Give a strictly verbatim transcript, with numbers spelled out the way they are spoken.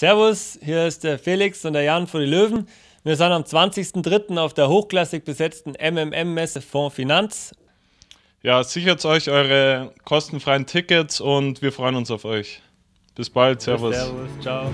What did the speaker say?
Servus, hier ist der Felix und der Jan von den Löwen. Wir sind am zwanzigsten dritten auf der hochklassig besetzten M M M-Messe Fonds Finanz. Ja, sichert euch eure kostenfreien Tickets und wir freuen uns auf euch. Bis bald, Servus. Servus, ciao.